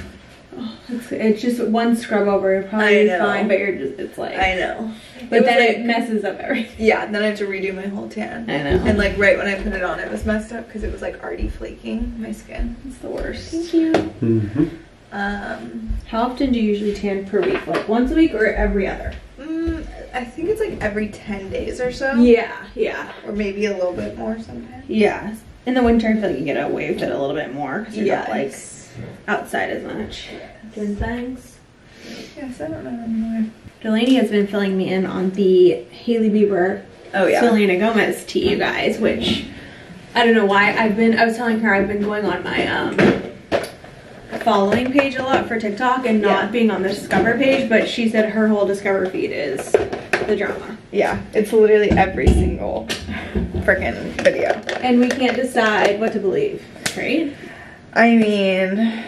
Oh, it's, it's just one scrub over. You're probably fine, but you're just. It's like. I know. But it then like, it messes up everything. Yeah. Then I have to redo my whole tan. I know. And like right when I put it on, it was messed up because it was like already flaking my skin. It's the worst. Thank you. Mm-hmm. Um, how often do you usually tan per week? Like once a week or every other? Mm, I think it's like every ten days or so. Yeah, yeah. Or maybe a little bit more sometimes. Yeah. In the winter, I feel like you get away with it a little bit more because you're yeah, not like outside as much. Yes. Doing things. Yes, I don't know anymore. Delaney has been filling me in on the Hailey Bieber, oh yeah, Selena Gomez tea, you guys, which I don't know why I've been. I was telling her I've been going on my um. following page a lot for TikTok and not yeah. being on the Discover page, but she said her whole Discover feed is the drama. Yeah, it's literally every single freaking video. And we can't decide what to believe, right? I mean,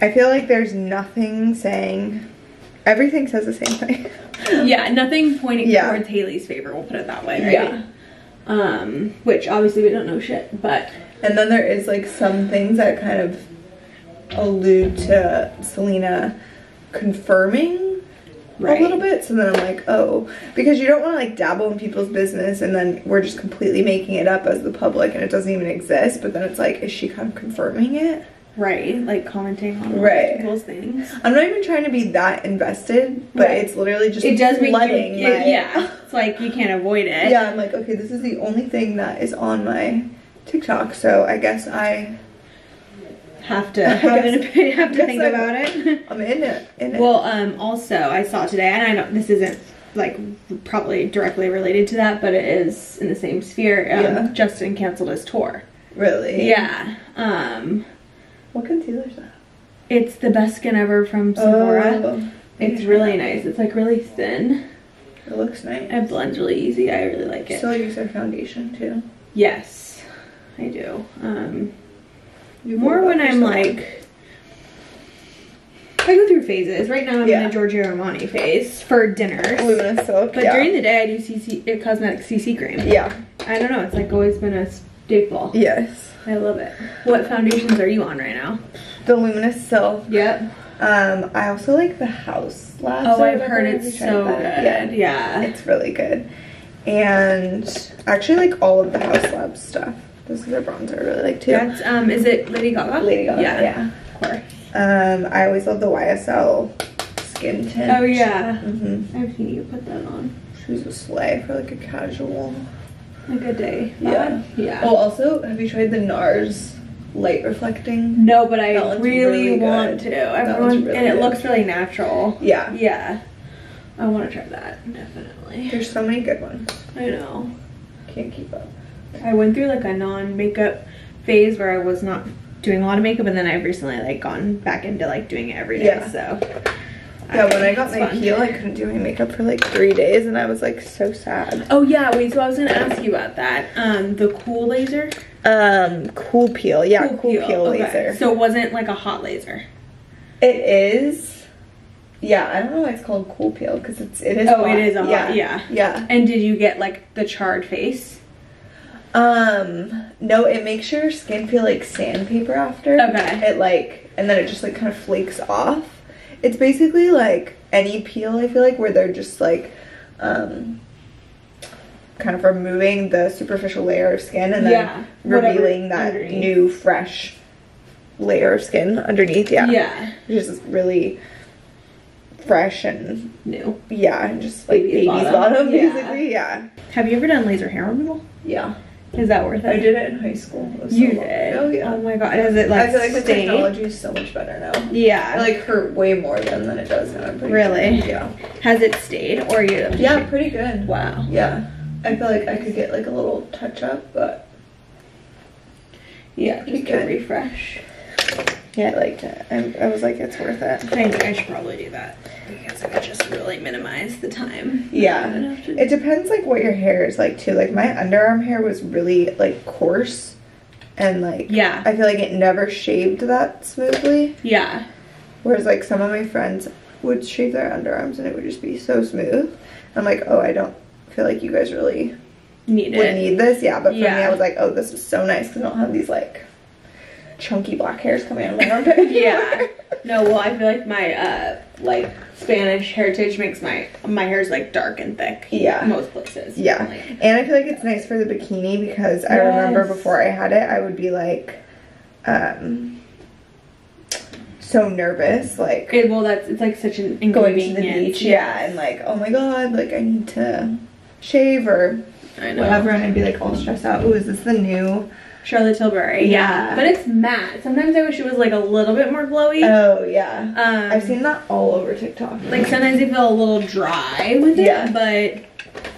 I feel like there's nothing saying, everything says the same thing. Yeah, nothing pointing yeah. towards Hailey's favor, we'll put it that way, right? Yeah. Um, which obviously we don't know shit, but. And then there is like some things that kind of allude to Selena confirming right. a little bit, so then I'm like, oh, because you don't want to like dabble in people's business and then we're just completely making it up as the public and it doesn't even exist, but then it's like, is she kind of confirming it, right, like commenting on right. people's things. I'm not even trying to be that invested, but right. it's literally just, it does make you, it, my, yeah it's like you can't avoid it. Yeah, I'm like, okay, this is the only thing that is on my TikTok, so I guess I have to have, an opinion, have to think I'm, about it. I'm in it. In it. Well, um, also I saw today, and I know this isn't like probably directly related to that, but it is in the same sphere. Um, yeah. Justin canceled his tour. Really? Yeah. Um, what concealer is that? It's the Best Skin Ever from Sephora. Oh, it's really nice. It's like really thin. It looks nice. It blends really easy. I really like it. Still use their foundation too. Yes, I do. Um. More when I'm like, I go through phases. Right now I'm yeah. in a Giorgio Armani phase for dinners. Luminous Silk, but yeah. during the day I do C C, cosmetic C C cream. Yeah. I don't know, it's like always been a staple. Yes. I love it. What foundations are you on right now? The Luminous Silk. Yep. Um, I also like the House Labs. Oh, I've heard it's so good. Yeah. yeah. It's really good. And actually like all of the House Labs stuff. This is a bronzer I really like too. That's, um, is it Lady Gaga? Lady Gaga, yeah. yeah. Of course. Um, I always love the Y S L skin tint. Oh, yeah. Mm-hmm. I've seen you put that on. She's a sleigh for like a casual. Like a day. Yeah. Yeah. Oh, also, have you tried the N A R S light reflecting? No, but I really, really want to. Everyone, really and it good. looks really natural. Yeah. Yeah. I want to try that, definitely. There's so many good ones. I know. Can't keep up. I went through like a non-makeup phase where I was not doing a lot of makeup, and then I've recently like gone back into like doing it every day. Yeah. So yeah, I when I got my fun. peel, I couldn't do any makeup for like three days, and I was like so sad. Oh yeah, wait. So I was gonna ask you about that. Um, the cool laser. Um, cool peel. Yeah, cool, cool peel, peel okay. laser. So it wasn't like a hot laser. It is. Yeah, I don't know why it's called cool peel because it's it is. Oh, hot. it is a hot. Yeah. yeah, yeah. And did you get like the charred face? Um, no, it makes your skin feel like sandpaper after. Okay. It like, and then it just like kind of flakes off. It's basically like any peel, I feel like, where they're just like, um, kind of removing the superficial layer of skin and yeah, then revealing that underneath. new fresh layer of skin underneath. Yeah. Yeah. It's just really fresh and new. Yeah. And just like baby's bottom, bottom yeah. basically. Yeah. Have you ever done laser hair removal? Yeah. Is that worth it? I did it in high school. It was you so did? Oh yeah. Oh my god. Does it like I feel like stain? The technology is so much better now. Yeah. It like hurt way more than than it does now. Really? Sure. Yeah. Has it stayed or you? Yeah, shake? pretty good. Wow. Yeah. I feel like I could get like a little touch up, but yeah, just a refresh. Yeah, I liked it. I, I was like, it's worth it. I think I should probably do that. Because I could just really minimize the time. Yeah. It depends like what your hair is like too. Like my underarm hair was really like coarse and like yeah. I feel like it never shaved that smoothly. Yeah. Whereas like some of my friends would shave their underarms and it would just be so smooth. I'm like, oh, I don't feel like you guys really need would it. need this. Yeah, but for yeah. me I was like, oh, this is so nice because I don't have these like chunky black hairs coming out of my armpit. Yeah. No, well, I feel like my uh like Spanish heritage makes my my hair's like dark and thick. Yeah. Most places. Yeah. Like, and I feel like it's nice for the bikini because yes. I remember before I had it, I would be like, um, so nervous. Like. It, well, that's it's like such an inconvenience. Going to the beach. Yeah, and like, oh my god, like I need to shave or I know. whatever, and I'd be like all stressed out. Ooh, is this the new Charlotte Tilbury. Yeah. But it's matte. Sometimes I wish it was like a little bit more glowy. Oh, yeah. Um, I've seen that all over TikTok. Like sometimes you feel a little dry with it, yeah. but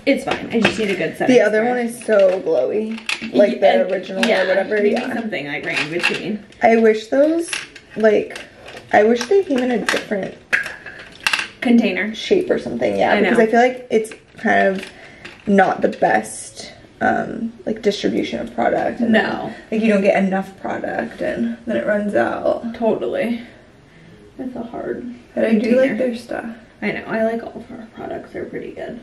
it's fine. I just need a good set. The other one is so glowy. Like yeah, the original yeah, or whatever. Maybe yeah. something like right in between. I wish those, like, I wish they came in a different container shape or something. Yeah, I because know. I feel like it's kind of not the best um like distribution of product. And no, then, like you don't get enough product and then it runs out. Totally. That's a hard. But container. I do like their stuff. I know. I like all of our products. They're pretty good.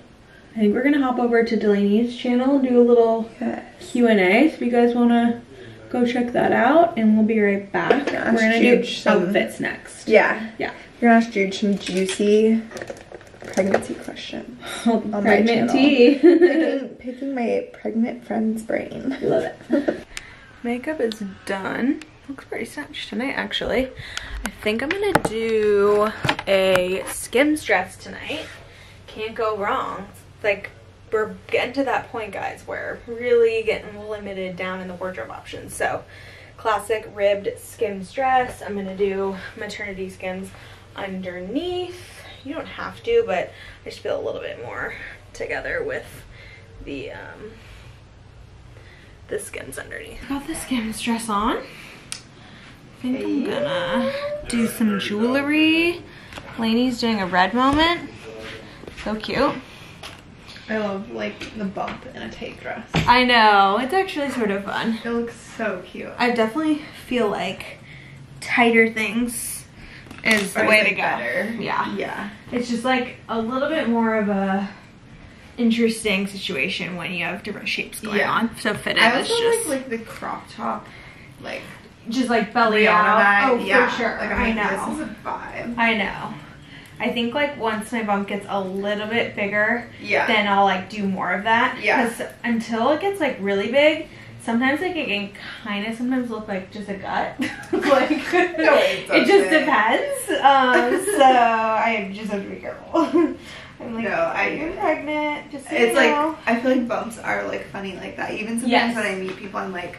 I think we're gonna hop over to Delaney's channel and do a little yes. Q and A. So if you guys wanna go check that out, and we'll be right back. Gosh, we're gonna Jude do some outfits next. Yeah. Yeah. You're gonna ask Jude some juicy pregnancy questions. Oh, on pregnant my tea. picking, picking my pregnant friend's brain. Love it. Makeup is done. Looks pretty snatched tonight, actually. I think I'm gonna do a Skims dress tonight. Can't go wrong. It's like we're getting to that point, guys, where we're really getting limited down in the wardrobe options. So classic ribbed Skims dress. I'm gonna do maternity Skims underneath. You don't have to, but I just feel a little bit more together with the um the Skims underneath. I got the Skims dress on. I think I'm gonna do some jewelry. Lainey's doing a red moment. So cute. I love like the bump in a tight dress. I know, it's actually sort of fun. It looks so cute. I definitely feel like tighter things is the or way is to go. Better. Yeah. Yeah. It's just like a little bit more of a interesting situation when you have different shapes going yeah. on. So fitted I also is just like, like the crop top, like just like belly Rihanna out. Vibe. Oh, yeah. for sure. Like, I, mean, I know. This is a vibe. I know. I think like once my bump gets a little bit bigger, yeah. then I'll like do more of that. Yeah. Because until it gets like really big, sometimes like it can kind of sometimes look like just a gut. like no, it, it just depends. Um, so I just have to be careful. I'm like, no, I, you're pregnant. Just so it's you know. Like I feel like bumps are like funny like that. Even sometimes yes. when I meet people, I'm like,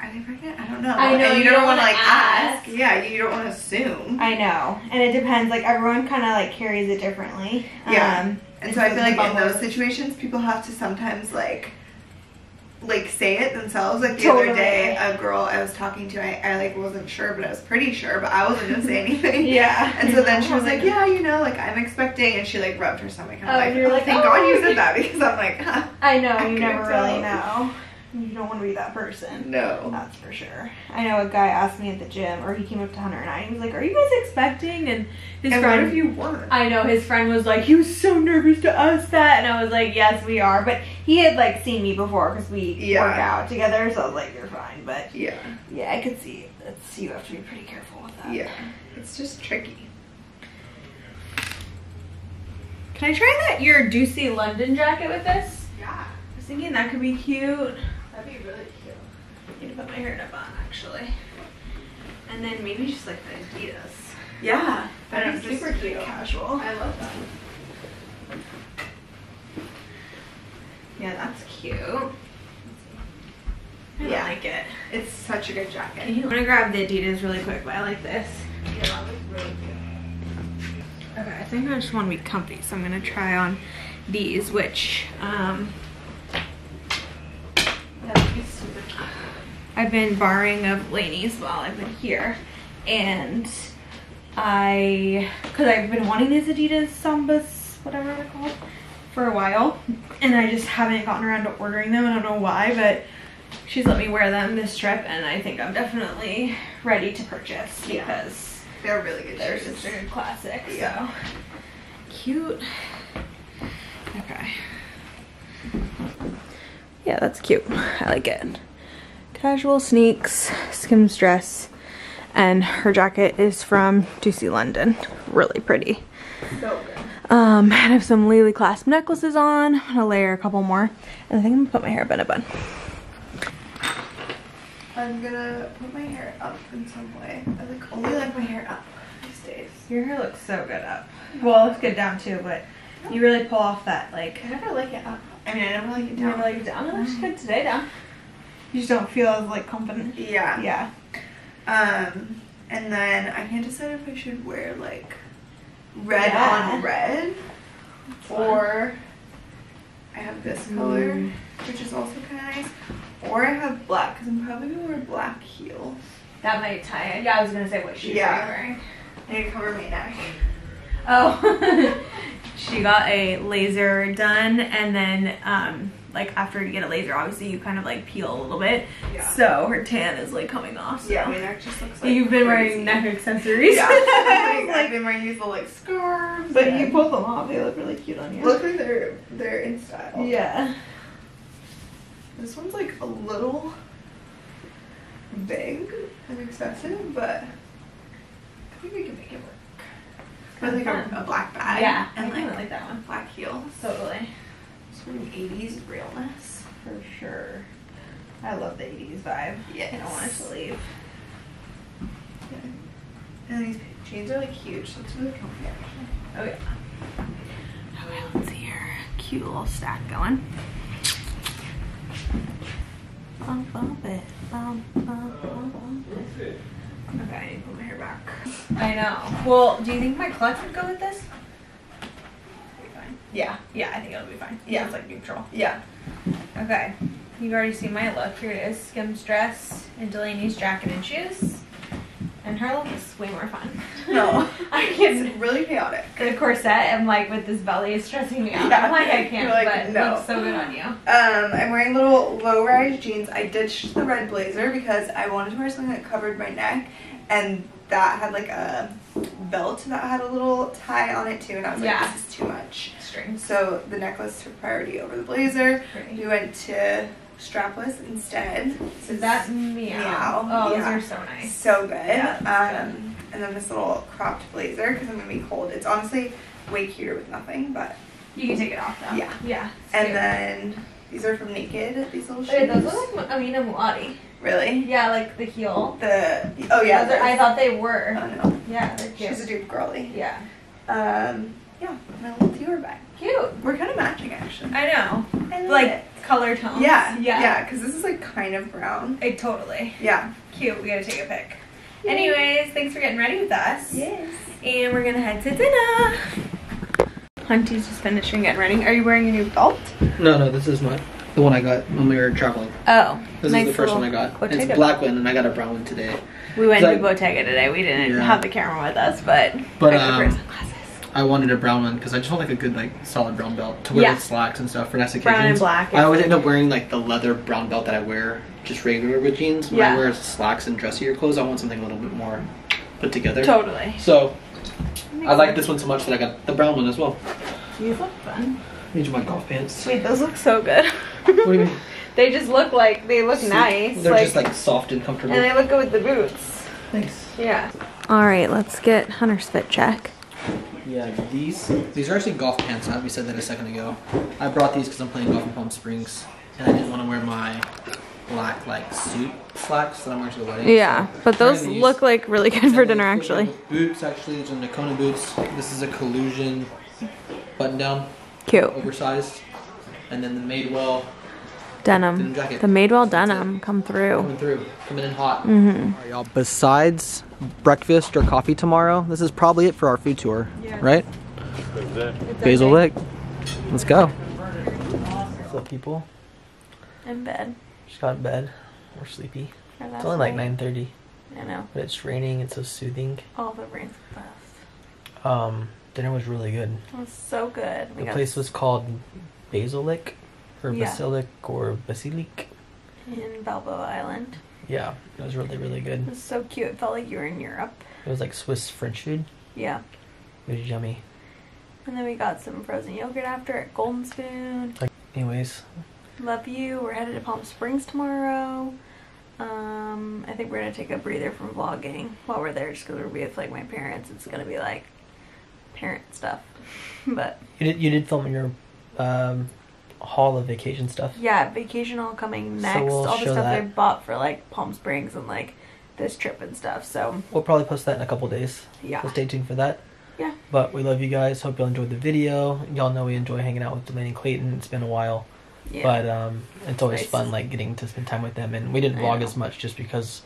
are they pregnant? I don't know. I know. And you, you don't, don't want to like ask. ask. Yeah, you don't want to assume. I know. And it depends. Like everyone kind of like carries it differently. Yeah. Um, and so I feel like in those situations, people have to sometimes like, like say it themselves. Like the totally. other day, a girl I was talking to, I, I like wasn't sure, but I was pretty sure, but I wasn't gonna say anything. yeah. And so then she was like, yeah, you know, like I'm expecting, and she like rubbed her stomach. And oh, I'm like, you're oh, like, thank oh, God you said that because I'm like, huh, I know I you never tell. really know. You don't want to be that person. No. That's for sure. I know a guy asked me at the gym, or he came up to Hunter and I, and he was like, are you guys expecting? And his and friend. What if you weren't? I know, his friend was like, he was so nervous to ask that. And I was like, yes, we are. But he had like seen me before because we yeah. work out together. So I was like, you're fine. But yeah. Yeah, I could see. That's, you have to be pretty careful with that. Yeah. It's just tricky. Can I try that, your Deucey London jacket with this? Yeah. I was thinking that could be cute. That'd be really cute. I need to put my hair in a bun, actually. And then maybe just like the Adidas. Yeah. That'd be super cute. Casual. I love that. Yeah, that's cute. I yeah. like it. It's such a good jacket. I'm gonna grab the Adidas really quick, but I like this. Yeah, that looks really cute. Okay, I think I just want to be comfy, so I'm gonna try on these, which, um, I've been borrowing of Laney's while I've been here, and I, because I've been wanting these Adidas Sambas, whatever they're called, for a while, and I just haven't gotten around to ordering them. I don't know why, but she's let me wear them this trip, and I think I'm definitely ready to purchase because yeah. they're really good. They're shoes. Just a good classic. Yeah. So cute. Okay. Yeah, that's cute. I like it. Casual sneaks, Skims dress, and her jacket is from Deucey London. Really pretty. So good. Um, and I have some Lily Clasp necklaces on. I'm gonna layer a couple more. And I think I'm gonna put my hair up in a bun. I'm gonna put my hair up in some way. I like only like my hair up these days. Your hair looks so good up. Well, it looks good down too, but you really pull off that like. I never like it up. I mean, I never like it down. I never like it down. It looks good today down. You just don't feel as like confident. Yeah. Yeah. Um, and then I can't decide if I should wear like red yeah. on red, that's or fun. I have this color, mm. which is also kind of nice, or I have black because I'm probably gonna wear black heels. That might tie it. Yeah, I was gonna say what shoes yeah. are you wearing? I need to cover my neck. Oh, she got a laser done, and then um, like after you get a laser, obviously you kind of like peel a little bit. Yeah. So her tan is like coming off. So. Yeah, my neck just looks like. You've been crazy. Wearing neck accessories. Yeah, like, like, I've been wearing these little like scarves. But yeah. you pull them off; they look really cute on you. Look like they're they're in style. Yeah. This one's like a little big and excessive, but I think we can make it work. With like a, a black bag. Yeah, and I like, like that one. Black heels. Totally. Sort of eighties realness. For sure. I love the eighties vibe. Yes. I don't want it to leave. Yeah. And these jeans are like huge, so it's really comfy actually. Oh yeah. Okay, let's see your cute little stack going. Bump, bump it. Bump, bump, bump, bump it. Okay, I need to put my hair back. I know. Well, do you think my clutch would go with this? It'll be fine. Yeah. Yeah, I think it'll be fine. Yeah, it's like neutral. Yeah. Okay. You've already seen my look. Here it is. Skims dress and Delaney's jacket and shoes. And her look is way more fun. No. I can't. It's really chaotic. The corset and like with this belly is stressing me out. Yeah. I'm like, I can't, like, but no. It looks so good on you. Um, I'm wearing little low-rise jeans. I ditched the red blazer because I wanted to wear something that covered my neck, and that had like a belt that had a little tie on it too, and I was like, yeah. this is too much. String. So the necklace took priority over the blazer. Great. We went to strapless instead. So that's meow. meow. Oh, yeah. Those are so nice. So good. Yeah, um, good. And then this little cropped blazer because I'm gonna be cold. It's honestly way cuter with nothing, but you can take it off though. Yeah. Yeah. And cute. Then these are from Naked. These little shoes. Wait, those look like Amina Mulati. Really? Yeah, like the heel. The oh yeah. The I thought they were. Oh no. Yeah, they're cute. She's a dupe girly. Yeah. Um. Yeah. My little Dior bag. Cute. We're kind of matching actually. I know. I love like. It. Color tones. Yeah, yeah, yeah. Because this is like kind of brown. It totally. Yeah, cute. We gotta take a pic. Yay. Anyways, thanks for getting ready with us. Yes. And we're gonna head to dinner. Hunty's just finishing getting ready. Are you wearing your new belt? No, no. This is not the one I got when we were traveling. Oh, this nice is the first one I got. It's a black one, and I got a brown one today. We went to I, Bottega today. We didn't yeah. have the camera with us, but but um, I wanted a brown one because I just want like a good like solid brown belt to wear yeah. with slacks and stuff for nice occasions. Brown and black. I always end up wearing like the leather brown belt that I wear just regular with jeans. When yeah. I wear slacks and dressier clothes, I want something a little bit more put together. Totally. So I like this one so much that I got the brown one as well. These look fun. These are my golf pants. Wait, those look so good. What do you mean? They just look like they look so nice. They're like, just like soft and comfortable. And they look good with the boots. Thanks. Yeah. All right, let's get Hunter's fit check. Yeah, these these are actually golf pants. We said that a second ago. I brought these because I'm playing golf in Palm Springs, and I didn't want to wear my black like suit slacks that I'm wearing to the wedding. Yeah, so but those look like really good and for dinner actually. Boots actually, these are Nakona boots. This is a Collusion button down. Cute. Oversized, and then the Madewell denim. denim jacket. The Madewell denim come through. Coming through, coming in hot. Mm-hmm. All right, y'all. Besides breakfast or coffee tomorrow, this is probably it for our food tour, yeah. right? Basil Lake. Let's go. What's up, people? I'm bed. Just got in bed. We're sleepy. It's only like nine thirty. I know. But it's raining. It's so soothing. All the rain's the best. Um, dinner was really good. It was so good. We the place was called Basilic or yeah. Basilic or Basilic. In Balboa Island. Yeah, it was really, really good. It was so cute. It felt like you were in Europe. It was like Swiss French food. Yeah. It was yummy. And then we got some frozen yogurt after at Golden Spoon. Anyways. Love you. We're headed to Palm Springs tomorrow. Um, I think we're going to take a breather from vlogging while we're there just because we're with like my parents. It's going to be like parent stuff. But you did, you did film your um, haul of vacation stuff. Yeah, vacation all coming next. So we'll all the stuff that I bought for like Palm Springs and like this trip and stuff. So we'll probably post that in a couple days. Yeah. So stay tuned for that. Yeah. But we love you guys. Hope y'all enjoyed the video. Y'all know we enjoy hanging out with Delaney and Clayton. It's been a while. yeah. But um, it's always nice. Fun, like, getting to spend time with them. And we didn't vlog as much just because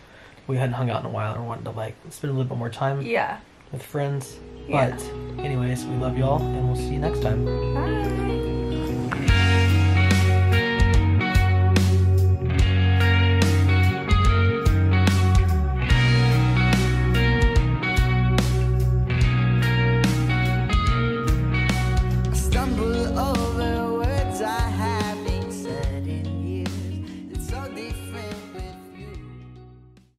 we hadn't hung out in a while and wanted to, like, spend a little bit more time yeah. with friends. Yeah. But anyways, we love y'all, and we'll see you next time. Bye.